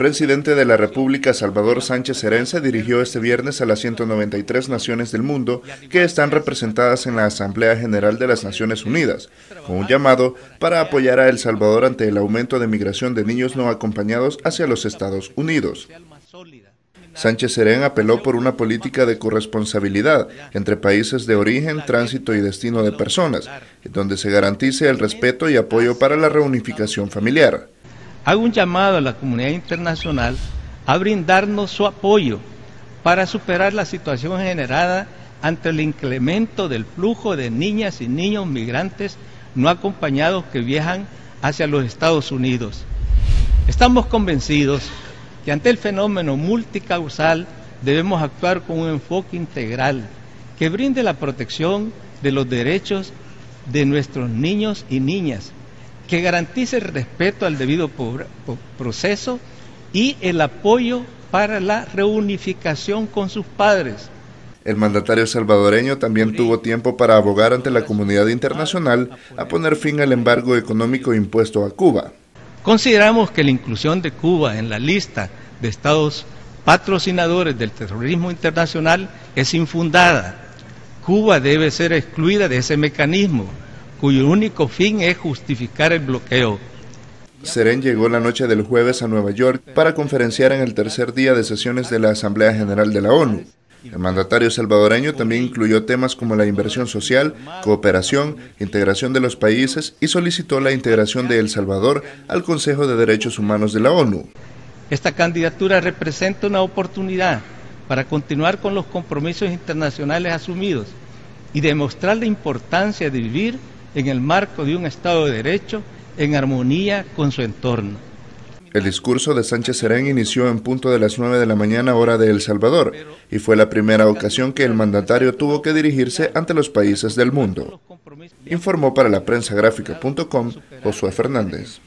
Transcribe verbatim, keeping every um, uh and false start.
presidente de la República, Salvador Sánchez Cerén, se dirigió este viernes a las ciento noventa y tres naciones del mundo que están representadas en la Asamblea General de las Naciones Unidas, con un llamado para apoyar a El Salvador ante el aumento de migración de niños no acompañados hacia los Estados Unidos. Sánchez Cerén apeló por una política de corresponsabilidad entre países de origen, tránsito y destino de personas, donde se garantice el respeto y apoyo para la reunificación familiar. Hago un llamado a la comunidad internacional a brindarnos su apoyo para superar la situación generada ante el incremento del flujo de niñas y niños migrantes no acompañados que viajan hacia los Estados Unidos. Estamos convencidos que ante el fenómeno multicausal debemos actuar con un enfoque integral que brinde la protección de los derechos de nuestros niños y niñas, que garantice el respeto al debido proceso y el apoyo para la reunificación con sus padres. El mandatario salvadoreño también tuvo tiempo para abogar ante la comunidad internacional a poner fin al embargo económico impuesto a Cuba. Consideramos que la inclusión de Cuba en la lista de estados patrocinadores del terrorismo internacional es infundada. Cuba debe ser excluida de ese mecanismo, cuyo único fin es justificar el bloqueo. Cerén llegó la noche del jueves a Nueva York para conferenciar en el tercer día de sesiones de la Asamblea General de la ONU. El mandatario salvadoreño también incluyó temas como la inversión social, cooperación, integración de los países y solicitó la integración de El Salvador al Consejo de Derechos Humanos de la ONU. Esta candidatura representa una oportunidad para continuar con los compromisos internacionales asumidos y demostrar la importancia de vivir en el marco de un Estado de Derecho en armonía con su entorno. El discurso de Sánchez Cerén inició en punto de las nueve de la mañana hora de El Salvador y fue la primera ocasión que el mandatario tuvo que dirigirse ante los países del mundo. Informó para la prensa gráfica punto com Josué Fernández.